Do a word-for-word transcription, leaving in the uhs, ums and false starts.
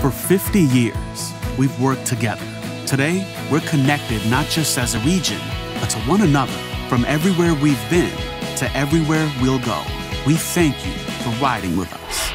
For fifty years, we've worked together. Today, we're connected not just as a region, but to one another, from everywhere we've been to everywhere we'll go. We thank you for riding with us.